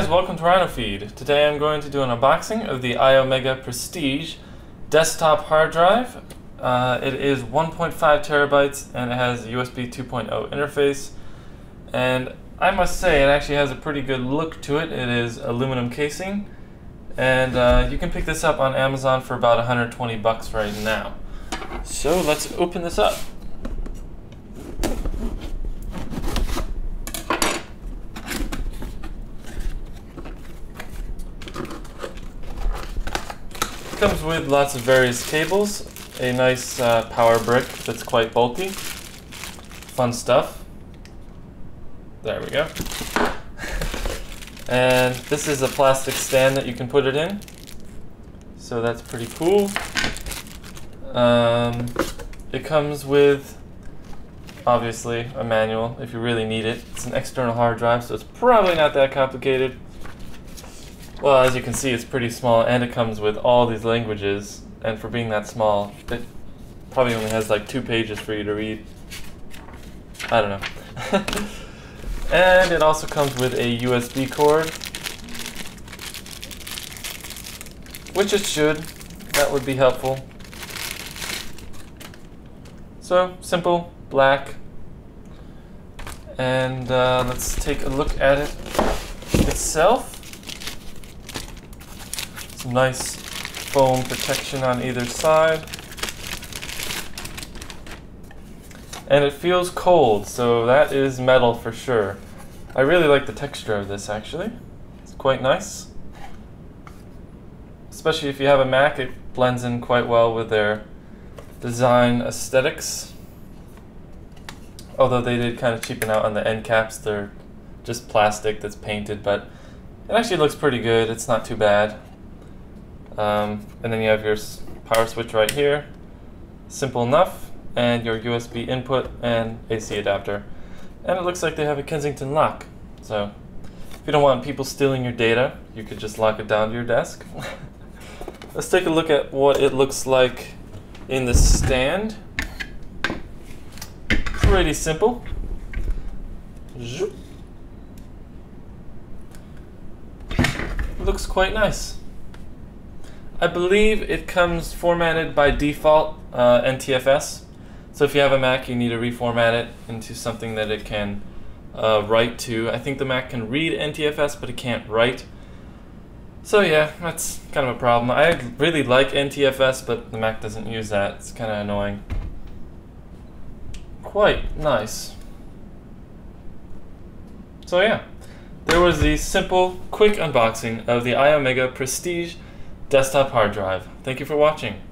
guys, welcome to Rhinofeed. Today I'm going to do an unboxing of the iOmega Prestige desktop hard drive. It is 1.5 terabytes and it has a USB 2.0 interface. And I must say it actually has a pretty good look to it. It is aluminum casing. And you can pick this up on Amazon for about 120 bucks right now. So let's open this up. It comes with lots of various cables, a nice power brick that's quite bulky. Fun stuff. There we go. And this is a plastic stand that you can put it in. So that's pretty cool. It comes with, obviously, a manual if you really need it. It's an external hard drive, so it's probably not that complicated. Well, as you can see, it's pretty small, and it comes with all these languages. And for being that small, it probably only has like 2 pages for you to read. I don't know. And it also comes with a USB cord, which it should. That would be helpful. So, simple, black. And let's take a look at it itself. Some nice foam protection on either side. And it feels cold, so that is metal for sure. I really like the texture of this, actually. It's quite nice. Especially if you have a Mac, it blends in quite well with their design aesthetics. Although they did kind of cheapen out on the end caps. They're just plastic that's painted, but it actually looks pretty good. It's not too bad. And then you have your power switch right here. Simple enough. And your USB input and AC adapter. And it looks like they have a Kensington lock. So if you don't want people stealing your data, you could just lock it down to your desk. Let's take a look at what it looks like in the stand. Pretty simple. Zoop. Looks quite nice. I believe it comes formatted by default NTFS. So if you have a Mac, you need to reformat it into something that it can write to. I think the Mac can read NTFS, but it can't write. So yeah, that's kind of a problem. I really like NTFS, but the Mac doesn't use that. It's kind of annoying. Quite nice. So yeah, there was the simple, quick unboxing of the iOmega Prestige desktop hard drive. Thank you for watching.